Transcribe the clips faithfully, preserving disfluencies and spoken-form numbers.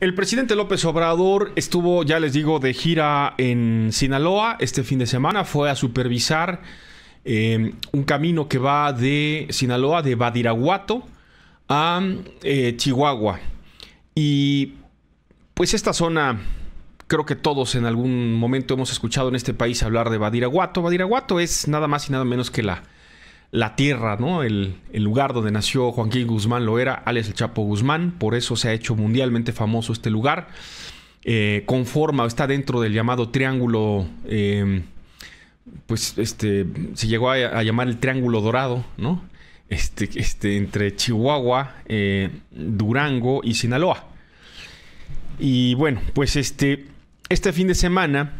El presidente López Obrador estuvo, ya les digo, de gira en Sinaloa este fin de semana. Fue a supervisar eh, un camino que va de Sinaloa, de Badiraguato, a eh, Chihuahua. Y pues esta zona, creo que todos en algún momento hemos escuchado en este país hablar de Badiraguato. Badiraguato es nada más y nada menos que la, la tierra, ¿no? El, el lugar donde nació Joaquín Guzmán Loera, alias El Chapo Guzmán. Por eso se ha hecho mundialmente famoso este lugar. Eh, conforma, está dentro del llamado Triángulo, eh, pues este, se llegó a, a llamar el Triángulo Dorado, ¿no? Este, este, entre Chihuahua, eh, Durango y Sinaloa. Y bueno, pues este, este fin de semana,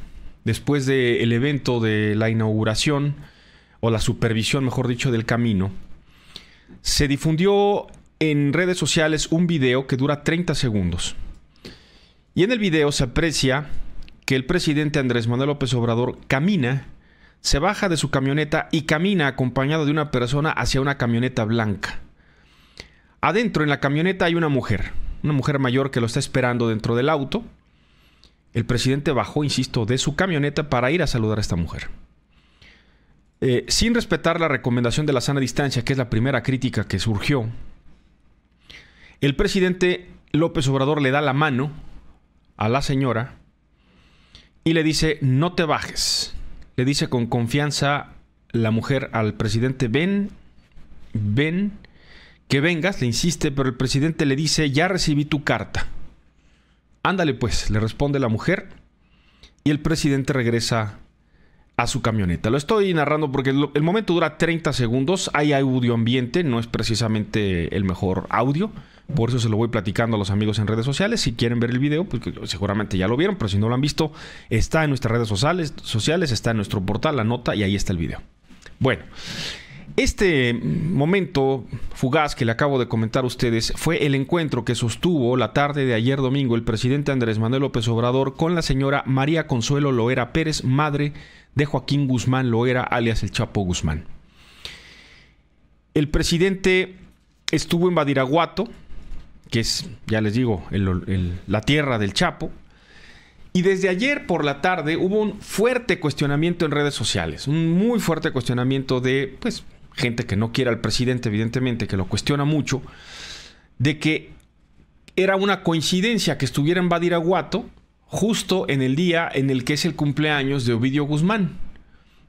después del evento de la inauguración, o la supervisión, mejor dicho, del camino, se difundió en redes sociales un video que dura treinta segundos. Y en el video se aprecia que el presidente Andrés Manuel López Obrador camina, se baja de su camioneta y camina acompañado de una persona hacia una camioneta blanca. Adentro, en la camioneta, hay una mujer, una mujer mayor que lo está esperando dentro del auto. El presidente bajó, insisto, de su camioneta para ir a saludar a esta mujer. Eh, sin respetar la recomendación de la sana distancia, que es la primera crítica que surgió, el presidente López Obrador le da la mano a la señora y le dice: no te bajes. Le dice con confianza la mujer al presidente: ven, ven, que vengas. Le insiste, pero el presidente le dice: ya recibí tu carta. Ándale pues, le responde la mujer, y el presidente regresa a su camioneta. Lo estoy narrando porque el momento dura treinta segundos. Hay audio ambiente, no es precisamente el mejor audio, por eso se lo voy platicando a los amigos en redes sociales. Si quieren ver el video, pues seguramente ya lo vieron, pero si no lo han visto, está en nuestras redes sociales, sociales está en nuestro portal La Nota, y ahí está el video. Bueno, este momento fugaz que le acabo de comentar a ustedes fue el encuentro que sostuvo la tarde de ayer domingo el presidente Andrés Manuel López Obrador con la señora María Consuelo Loera Pérez, madre de Joaquín Guzmán Loera, alias El Chapo Guzmán. El presidente estuvo en Badiraguato, que es, ya les digo, el, el, la tierra del Chapo. Y desde ayer por la tarde hubo un fuerte cuestionamiento en redes sociales, un muy fuerte cuestionamiento de, pues, gente que no quiere al presidente, evidentemente, que lo cuestiona mucho, de que era una coincidencia que estuviera en Badiraguato justo en el día en el que es el cumpleaños de Ovidio Guzmán,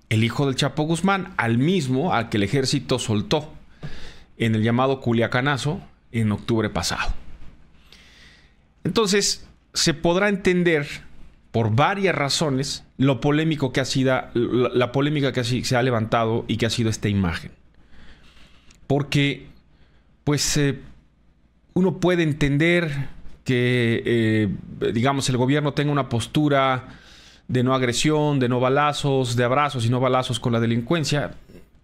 el hijo del Chapo Guzmán, al mismo al que el ejército soltó en el llamado Culiacanazo en octubre pasado. Entonces, se podrá entender por varias razones lo polémico que ha sido, la polémica que se ha levantado y que ha sido esta imagen. Porque, pues, eh, uno puede entender que, eh, digamos, el gobierno tenga una postura de no agresión, de no balazos, de abrazos y no balazos con la delincuencia.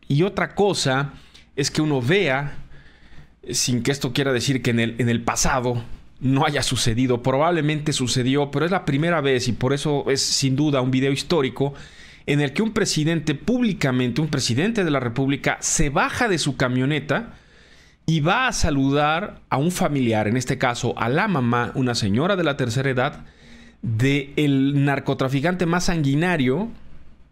Y otra cosa es que uno vea, sin que esto quiera decir que en el, en el pasado no haya sucedido, probablemente sucedió, pero es la primera vez, y por eso es sin duda un video histórico, en el que un presidente públicamente, un presidente de la República, se baja de su camioneta y va a saludar a un familiar, en este caso a la mamá, una señora de la tercera edad, del narcotraficante más sanguinario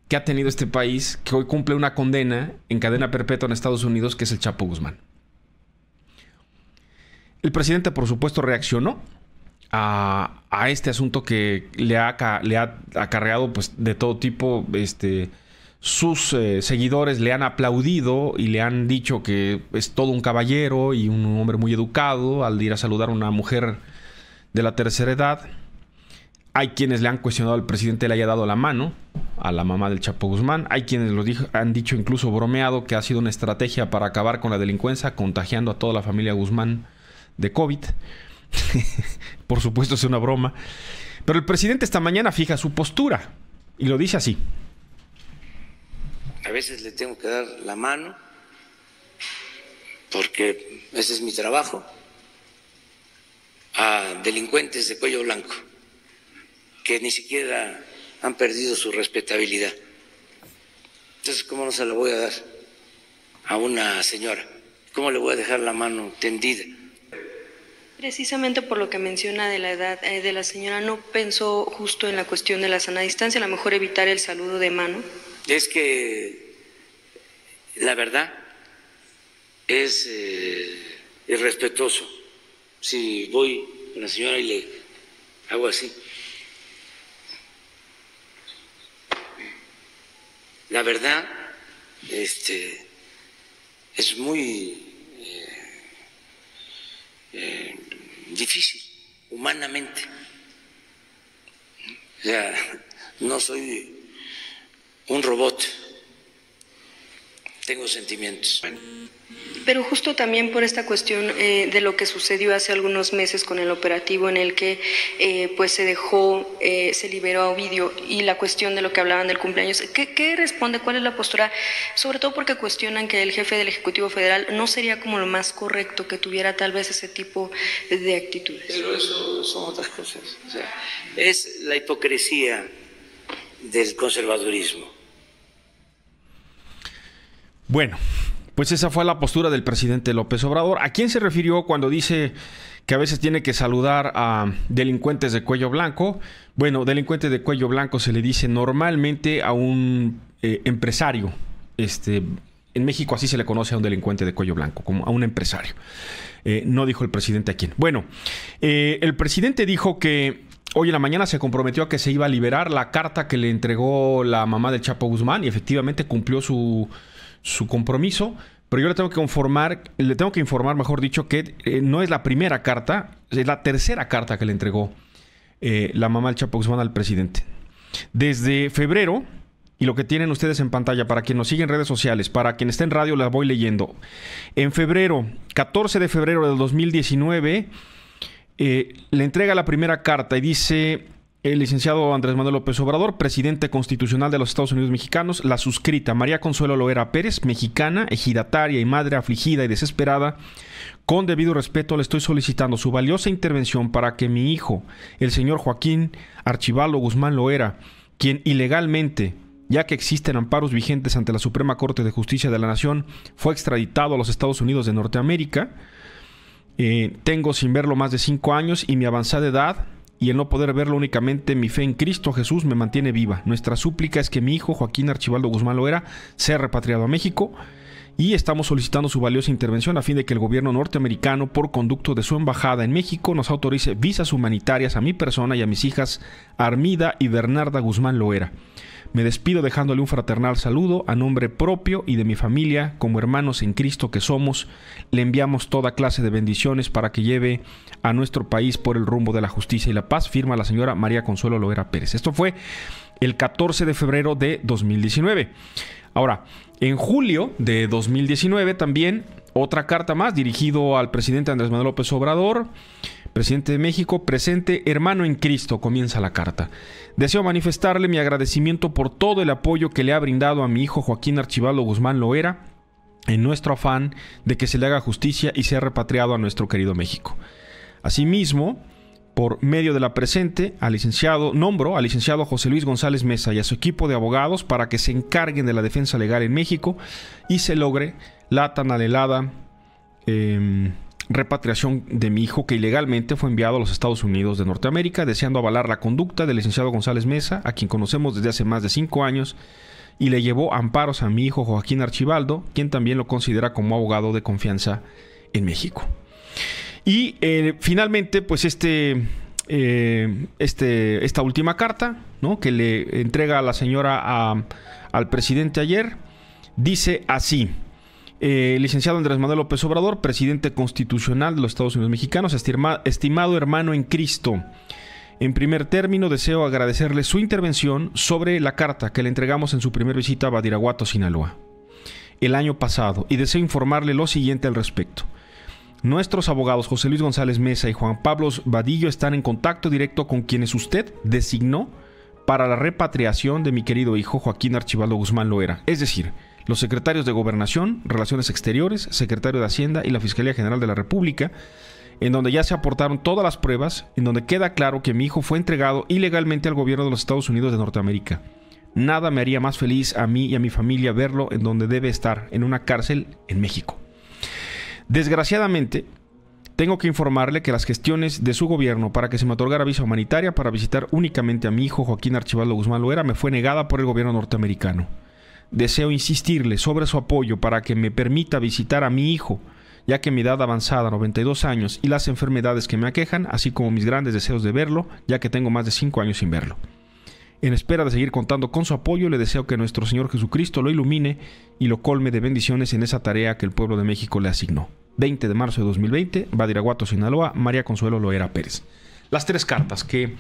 que ha tenido este país, que hoy cumple una condena en cadena perpetua en Estados Unidos, que es el Chapo Guzmán. El presidente, por supuesto, reaccionó a, a este asunto que le ha, le ha acarreado, pues, de todo tipo. Este, sus eh, seguidores le han aplaudido y le han dicho que es todo un caballero y un hombre muy educado al ir a saludar a una mujer de la tercera edad. Hay quienes le han cuestionado al presidente le haya dado la mano a la mamá del Chapo Guzmán. Hay quienes lo dijo, han dicho, incluso bromeado, que ha sido una estrategia para acabar con la delincuencia, contagiando a toda la familia Guzmán de COVID. Por supuesto es una broma. Pero el presidente esta mañana fija su postura y lo dice así: a veces le tengo que dar la mano porque ese es mi trabajo, a delincuentes de cuello blanco que ni siquiera han perdido su respetabilidad. Entonces, ¿cómo no se la voy a dar a una señora? ¿Cómo le voy a dejar la mano tendida? Precisamente por lo que menciona de la edad eh, de la señora, ¿no pensó justo en la cuestión de la sana distancia, a lo mejor evitar el saludo de mano? Es que la verdad es eh, irrespetuoso. Si voy a la señora y le hago así, la verdad este, es muy eh, eh, difícil humanamente. O sea, no soy un robot, tengo sentimientos. Pero justo también por esta cuestión eh, de lo que sucedió hace algunos meses con el operativo en el que eh, pues se dejó, eh, se liberó a Ovidio, y la cuestión de lo que hablaban del cumpleaños, ¿qué, qué responde? ¿Cuál es la postura? Sobre todo porque cuestionan que el jefe del Ejecutivo Federal no sería como lo más correcto que tuviera tal vez ese tipo de actitudes. Pero eso son otras cosas. O sea, es la hipocresía del conservadurismo. Bueno, pues esa fue la postura del presidente López Obrador. ¿A quién se refirió cuando dice que a veces tiene que saludar a delincuentes de cuello blanco? Bueno, delincuente de cuello blanco se le dice normalmente a un eh, empresario. Este, en México así se le conoce a un delincuente de cuello blanco, como a un empresario. Eh, no dijo el presidente a quién. Bueno, eh, el presidente dijo que hoy en la mañana se comprometió a que se iba a liberar la carta que le entregó la mamá del Chapo Guzmán, y efectivamente cumplió su... su compromiso, pero yo le tengo que informar, le tengo que informar, mejor dicho, que eh, no es la primera carta, es la tercera carta que le entregó eh, la mamá del Chapo Guzmán al presidente. Desde febrero, y lo que tienen ustedes en pantalla, para quien nos sigue en redes sociales, para quien está en radio, la voy leyendo. En febrero, catorce de febrero del dos mil diecinueve, eh, le entrega la primera carta y dice: el licenciado Andrés Manuel López Obrador, presidente constitucional de los Estados Unidos mexicanos, la suscrita María Consuelo Loera Pérez, mexicana, ejidataria y madre afligida y desesperada, con debido respeto le estoy solicitando su valiosa intervención para que mi hijo, el señor Joaquín Archivaldo Guzmán Loera, quien ilegalmente, ya que existen amparos vigentes ante la Suprema Corte de Justicia de la Nación, fue extraditado a los Estados Unidos de Norteamérica. Eh, tengo sin verlo más de cinco años y mi avanzada edad, y el no poder verlo únicamente, mi fe en Cristo Jesús me mantiene viva. Nuestra súplica es que mi hijo Joaquín Archivaldo Guzmán Loera sea repatriado a México, y estamos solicitando su valiosa intervención a fin de que el gobierno norteamericano, por conducto de su embajada en México, nos autorice visas humanitarias a mi persona y a mis hijas Armida y Bernarda Guzmán Loera. Me despido dejándole un fraternal saludo a nombre propio y de mi familia. Como hermanos en Cristo que somos, le enviamos toda clase de bendiciones para que lleve a nuestro país por el rumbo de la justicia y la paz. Firma la señora María Consuelo Loera Pérez. Esto fue el catorce de febrero de dos mil diecinueve. Ahora, en julio de dos mil diecinueve también otra carta más dirigido al presidente Andrés Manuel López Obrador, presidente de México. Presente hermano en Cristo, comienza la carta. Deseo manifestarle mi agradecimiento por todo el apoyo que le ha brindado a mi hijo Joaquín Archivaldo Guzmán Loera en nuestro afán de que se le haga justicia y sea repatriado a nuestro querido México. Asimismo, por medio de la presente, al licenciado, nombro al licenciado José Luis González Meza y a su equipo de abogados para que se encarguen de la defensa legal en México y se logre la tan anhelada eh, repatriación de mi hijo, que ilegalmente fue enviado a los Estados Unidos de Norteamérica, deseando avalar la conducta del licenciado González Meza, a quien conocemos desde hace más de cinco años, y le llevó amparos a mi hijo Joaquín Archivaldo, quien también lo considera como abogado de confianza en México. Y eh, finalmente, pues este, eh, este, esta última carta, ¿no?, que le entrega la señora a, al presidente ayer, dice así: eh, licenciado Andrés Manuel López Obrador, presidente constitucional de los Estados Unidos mexicanos, estima, estimado hermano en Cristo, en primer término deseo agradecerle su intervención sobre la carta que le entregamos en su primera visita a Badiraguato, Sinaloa, el año pasado, y deseo informarle lo siguiente al respecto. Nuestros abogados José Luis González Meza y Juan Pablos Badillo están en contacto directo con quienes usted designó para la repatriación de mi querido hijo Joaquín Archivaldo Guzmán Loera, es decir, los secretarios de Gobernación, Relaciones Exteriores, Secretario de Hacienda y la Fiscalía General de la República, en donde ya se aportaron todas las pruebas, en donde queda claro que mi hijo fue entregado ilegalmente al gobierno de los Estados Unidos de Norteamérica. Nada me haría más feliz a mí y a mi familia verlo en donde debe estar, en una cárcel en México. Desgraciadamente, Tengo que informarle que las gestiones de su gobierno para que se me otorgara visa humanitaria para visitar únicamente a mi hijo Joaquín Archivaldo Guzmán Loera me fue negada por el gobierno norteamericano. Deseo insistirle sobre su apoyo para que me permita visitar a mi hijo, ya que mi edad avanzada, noventa y dos años, y las enfermedades que me aquejan, así como mis grandes deseos de verlo, ya que tengo más de cinco años sin verlo. En espera de seguir contando con su apoyo, le deseo que nuestro Señor Jesucristo lo ilumine y lo colme de bendiciones en esa tarea que el pueblo de México le asignó. veinte de marzo de dos mil veinte, Badiraguato, Sinaloa, María Consuelo Loera Pérez. Las tres cartas que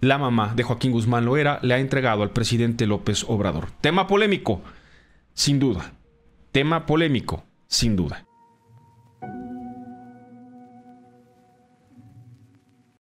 la mamá de Joaquín Guzmán Loera le ha entregado al presidente López Obrador. Tema polémico, sin duda. Tema polémico, sin duda.